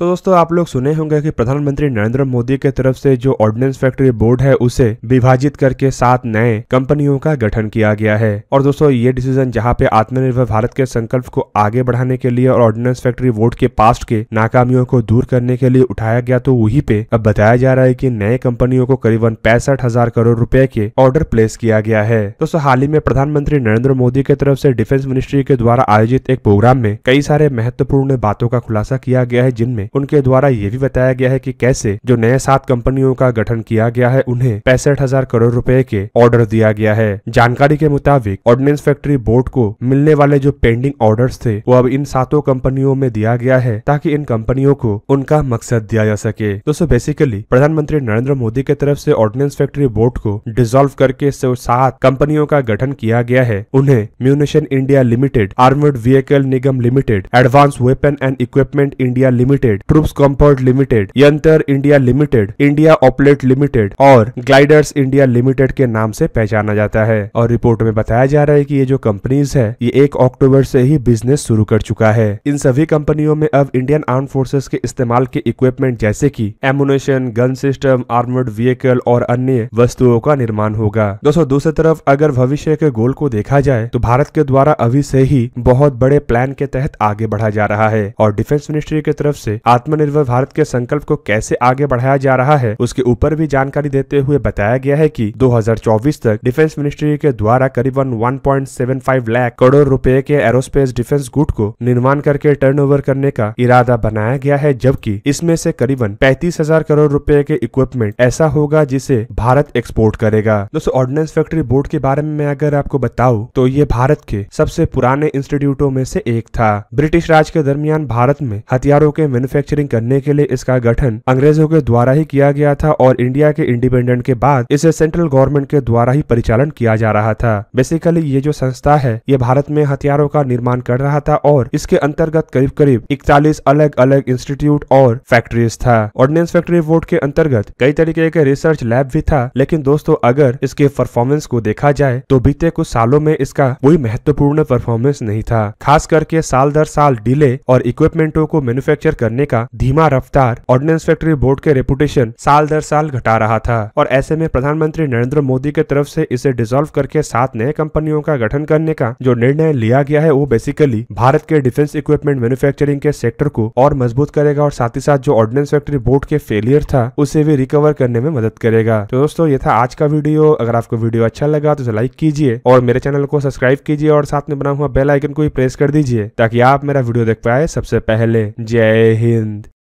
तो दोस्तों आप लोग सुने होंगे कि प्रधानमंत्री नरेंद्र मोदी के तरफ से जो ऑर्डिनेंस फैक्ट्री बोर्ड है उसे विभाजित करके 7 नए कंपनियों का गठन किया गया है। और दोस्तों ये डिसीजन जहां पे आत्मनिर्भर भारत के संकल्प को आगे बढ़ाने के लिए और ऑर्डिनेंस फैक्ट्री बोर्ड के पास्ट के नाकामियों को दूर करने के लिए उठाया गया, तो वही पे अब बताया जा रहा है की नए कंपनियों को करीबन 65,000 करोड़ रूपए के ऑर्डर प्लेस किया गया है। दोस्तों हाल ही में प्रधानमंत्री नरेंद्र मोदी के तरफ से डिफेंस मिनिस्ट्री के द्वारा आयोजित एक प्रोग्राम में कई सारे महत्वपूर्ण बातों का खुलासा किया गया है, जिनमें उनके द्वारा ये भी बताया गया है कि कैसे जो नए 7 कंपनियों का गठन किया गया है उन्हें 65,000 करोड़ रुपए के ऑर्डर दिया गया है। जानकारी के मुताबिक ऑर्डिनेंस फैक्ट्री बोर्ड को मिलने वाले जो पेंडिंग ऑर्डर्स थे वो अब इन 7 कंपनियों में दिया गया है ताकि इन कंपनियों को उनका मकसद दिया जा सके। दोस्तों बेसिकली प्रधानमंत्री नरेंद्र मोदी की तरफ से ऑर्डिनेंस फैक्ट्री बोर्ड को डिसॉल्व करके 7 कंपनियों का गठन किया गया है। उन्हें munition India limited, armoured vehicle Nigam limited, advance weapon and equipment India limited, troops comfort limited, Yantra India limited, India Optel limited और ग्लाइडर्स इंडिया लिमिटेड के नाम से पहचाना जाता है। और रिपोर्ट में बताया जा रहा है कि ये जो कंपनीज है ये 1 अक्टूबर से ही बिजनेस शुरू कर चुका है। इन सभी कंपनियों में अब इंडियन आर्म फोर्सेस के इस्तेमाल के इक्विपमेंट जैसे कि ammunition, gun system, armoured vehicle और अन्य वस्तुओं का निर्माण होगा। दोस्तों दूसरी तरफ अगर भविष्य के गोल को देखा जाए तो भारत के द्वारा अभी से ही बहुत बड़े प्लान के तहत आगे बढ़ा जा रहा है और डिफेंस मिनिस्ट्री की तरफ से आत्मनिर्भर भारत के संकल्प को कैसे आगे बढ़ाया जा रहा है उसके ऊपर भी जानकारी देते हुए बताया गया है कि 2024 तक डिफेंस मिनिस्ट्री के द्वारा करीबन 1.75 लाख करोड़ रुपए के एरोस्पेस डिफेंस गुड को निर्माण करके टर्नओवर करने का इरादा बनाया गया है, जबकि इसमें से करीबन 35,000 करोड़ रुपए के इक्विपमेंट ऐसा होगा जिसे भारत एक्सपोर्ट करेगा। दोस्तों ऑर्डिनेंस फैक्ट्री बोर्ड के बारे में अगर आपको बताऊं तो ये भारत के सबसे पुराने इंस्टीट्यूटों में से एक था। ब्रिटिश राज के दरमियान भारत में हथियारों के मैन्युफैक्चरिंग करने के लिए इसका गठन अंग्रेजों के द्वारा ही किया गया था और इंडिया के इंडिपेंडेंट के बाद इसे सेंट्रल गवर्नमेंट के द्वारा ही परिचालन किया जा रहा था। बेसिकली ये जो संस्था है ये भारत में हथियारों का निर्माण कर रहा था और इसके अंतर्गत करीब करीब 41 अलग अलग इंस्टीट्यूट और फैक्ट्रीज था। ऑर्डिनेंस फैक्ट्री बोर्ड के अंतर्गत कई तरीके के रिसर्च लैब भी था, लेकिन दोस्तों अगर इसके परफॉर्मेंस को देखा जाए तो बीते कुछ सालों में इसका कोई महत्वपूर्ण परफॉर्मेंस नहीं था। खास करके साल दर साल डिले और इक्विपमेंटों को मैन्युफैक्चर करने का धीमा रफ्तार ऑर्डिनेंस फैक्ट्री बोर्ड के रेपुटेशन साल दर साल घटा रहा था और ऐसे में प्रधानमंत्री नरेंद्र मोदी की तरफ से इसे डिसॉल्व करके 7 नए कंपनियों का गठन करने का जो निर्णय लिया गया है वो बेसिकली भारत के डिफेंस इक्विपमेंट मैन्युफैक्चरिंग के सेक्टर को और मजबूत करेगा और साथ ही साथ जो ऑर्डिनेंस फैक्ट्री बोर्ड के फेलियर था उसे भी रिकवर करने में मदद करेगा। तो दोस्तों ये था आज का वीडियो। अगर आपको वीडियो अच्छा लगा तो लाइक कीजिए और मेरे चैनल को सब्सक्राइब कीजिए और साथ में बना हुआ बेल आइकन को भी प्रेस कर दीजिए ताकि आप मेरा वीडियो देख पाए सबसे पहले। जय हिंद।